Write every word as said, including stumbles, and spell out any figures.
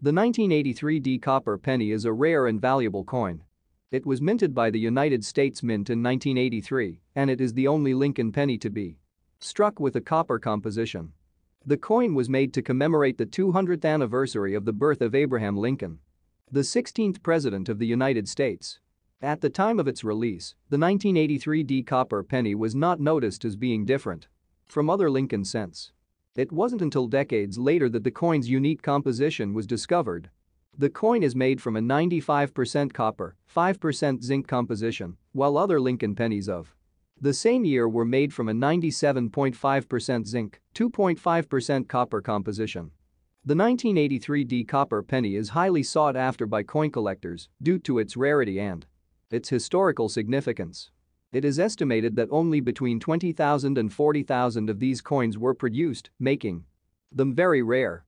The nineteen eighty-three D copper penny is a rare and valuable coin. It was minted by the United States Mint in nineteen eighty-three, and it is the only Lincoln penny to be struck with a copper composition. The coin was made to commemorate the two hundredth anniversary of the birth of Abraham Lincoln, the sixteenth President of the United States. At the time of its release, the nineteen eighty-three D copper penny was not noticed as being different from other Lincoln cents. It wasn't until decades later that the coin's unique composition was discovered. The coin is made from a ninety-five percent copper, five percent zinc composition, while other Lincoln pennies of the same year were made from a ninety-seven point five percent zinc, two point five percent copper composition. The nineteen eighty-three D copper penny is highly sought after by coin collectors due to its rarity and its historical significance. It is estimated that only between twenty thousand and forty thousand of these coins were produced, making them very rare.